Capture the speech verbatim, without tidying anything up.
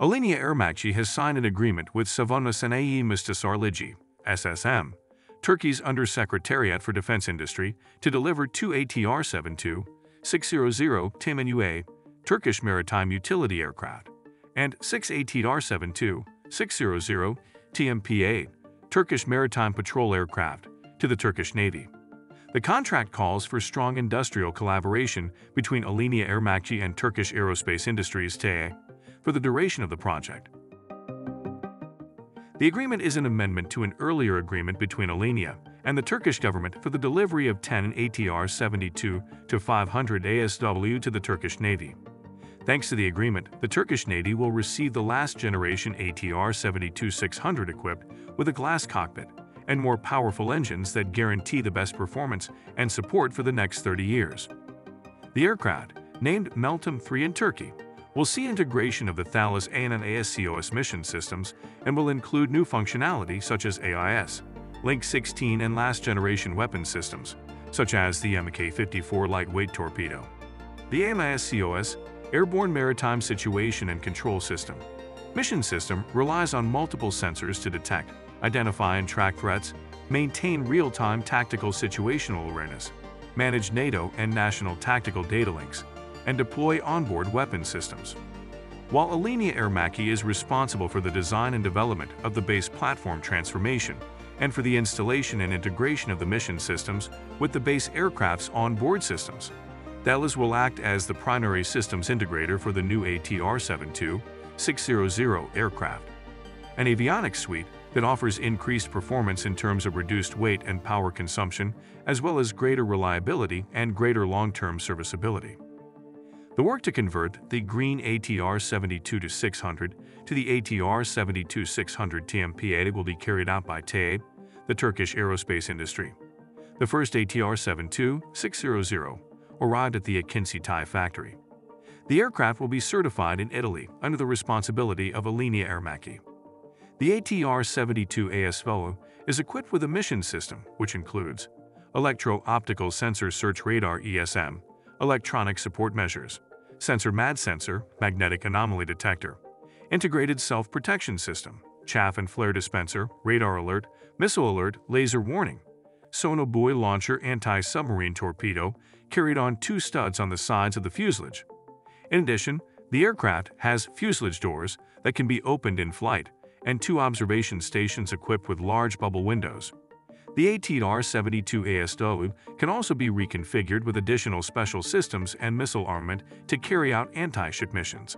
Alenia Aermacchi has signed an agreement with Savunma Sanayii Müsteşarlığı, S S M, Turkey's Undersecretariat for Defense Industry, to deliver two A T R seventy-two six hundred T M U A Turkish maritime utility aircraft and six A T R seventy-two six hundred T M P A Turkish maritime patrol aircraft to the Turkish Navy. The contract calls for strong industrial collaboration between Alenia Aermacchi and Turkish Aerospace Industries (T A I) for the duration of the project. The agreement is an amendment to an earlier agreement between Alenia and the Turkish government for the delivery of ten A T R seventy-two to five hundred A S W to the Turkish Navy. Thanks to the agreement, the Turkish Navy will receive the last-generation A T R seventy-two six hundred equipped with a glass cockpit and more powerful engines that guarantee the best performance and support for the next thirty years. The aircraft, named Meltem three in Turkey, will see integration of the Thales and A N/ASCOS mission systems and will include new functionality such as A I S, Link sixteen and last-generation weapon systems, such as the M K fifty-four lightweight torpedo. The A N/ASCOS Airborne Maritime Situation and Control System mission system relies on multiple sensors to detect, identify and track threats, maintain real-time tactical situational awareness, manage NATO and national tactical data links, and deploy onboard weapon systems. While Alenia Aermacchi is responsible for the design and development of the base platform transformation and for the installation and integration of the mission systems with the base aircraft's onboard systems, Thales will act as the primary systems integrator for the new A T R seventy-two six hundred aircraft, an avionics suite that offers increased performance in terms of reduced weight and power consumption, as well as greater reliability and greater long-term serviceability. The work to convert the green A T R seventy-two six hundred to the A T R seventy-two six hundred T M P A will be carried out by T A I, the Turkish Aerospace Industry. The first A T R seventy-two six hundred arrived at the Akıncı T A I factory. The aircraft will be certified in Italy under the responsibility of Alenia Aermacchi. The A T R seventy-two A S W is equipped with a mission system which includes electro-optical sensor search radar E S M, electronic support measures, sensor M A D sensor, magnetic anomaly detector, integrated self-protection system, chaff and flare dispenser, radar alert, missile alert, laser warning, Sonoboy launcher anti-submarine torpedo carried on two studs on the sides of the fuselage. In addition, the aircraft has fuselage doors that can be opened in flight and two observation stations equipped with large bubble windows. The A T R seventy-two A S W can also be reconfigured with additional special systems and missile armament to carry out anti-ship missions.